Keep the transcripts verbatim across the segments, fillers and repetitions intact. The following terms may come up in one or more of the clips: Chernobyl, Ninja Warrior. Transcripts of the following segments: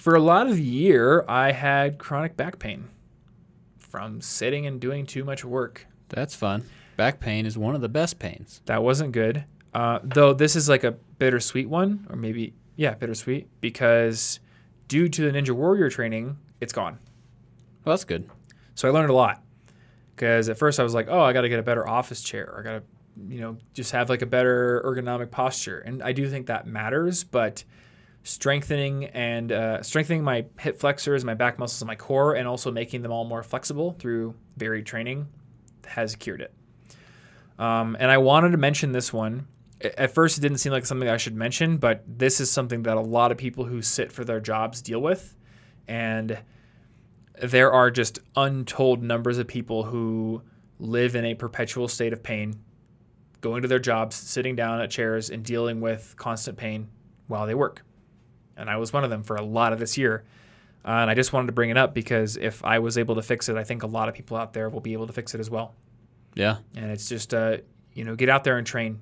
For a lot of the year, I had chronic back pain from sitting and doing too much work. That's fun. Back pain is one of the best pains. That wasn't good. Uh, though this is like a bittersweet one, or maybe, yeah, bittersweet, because due to the Ninja Warrior training, it's gone. Well, that's good. So I learned a lot, because at first I was like, oh, I got to get a better office chair. I got to, you know, just have like a better ergonomic posture. And I do think that matters, but strengthening and uh, strengthening my hip flexors, my back muscles, and my core, and also making them all more flexible through varied training has cured it. Um, and I wanted to mention this one. At first, it didn't seem like something I should mention, but this is something that a lot of people who sit for their jobs deal with. And there are just untold numbers of people who live in a perpetual state of pain, going to their jobs, sitting down at chairs, and dealing with constant pain while they work. And I was one of them for a lot of this year. Uh, and I just wanted to bring it up because if I was able to fix it, I think a lot of people out there will be able to fix it as well. Yeah. And it's just, uh, you know, get out there and train.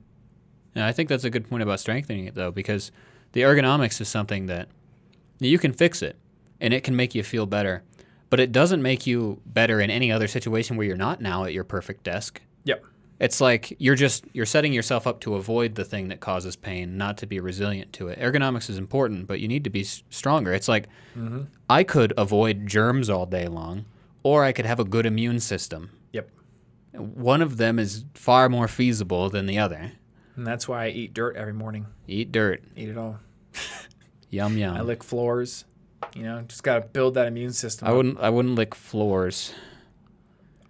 And I think that's a good point about strengthening it, though, because the ergonomics is something that you can fix it and it can make you feel better. But it doesn't make you better in any other situation where you're not now at your perfect desk. Yep. It's like you're just you're setting yourself up to avoid the thing that causes pain, not to be resilient to it. Ergonomics is important, but you need to be stronger. It's like mm-hmm. I could avoid germs all day long, or I could have a good immune system. Yep. One of them is far more feasible than the other. And that's why I eat dirt every morning. Eat dirt. Eat it all. Yum, yum. I lick floors. You know, just got to build that immune system. I wouldn't, I wouldn't lick floors.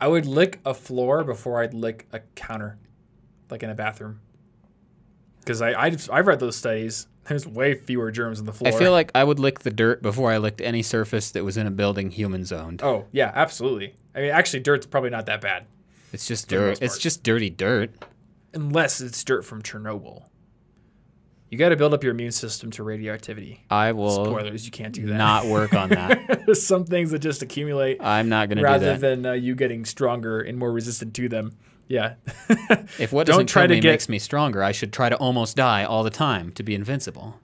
I would lick a floor before I'd lick a counter, like in a bathroom. Because I, I just, I've read those studies. There's way fewer germs on the floor. I feel like I would lick the dirt before I licked any surface that was in a building human owned. Oh, yeah, absolutely. I mean, actually, dirt's probably not that bad. It's just dirt. It's just dirty dirt. Unless it's dirt from Chernobyl. You got to build up your immune system to radioactivity. I will. Spoilers, you can't do that. Not work on that. There's some things that just accumulate. I'm not going to do that. Rather than uh, you getting stronger and more resistant to them. Yeah. If what doesn't kill me makes me stronger, I should try to almost die all the time to be invincible.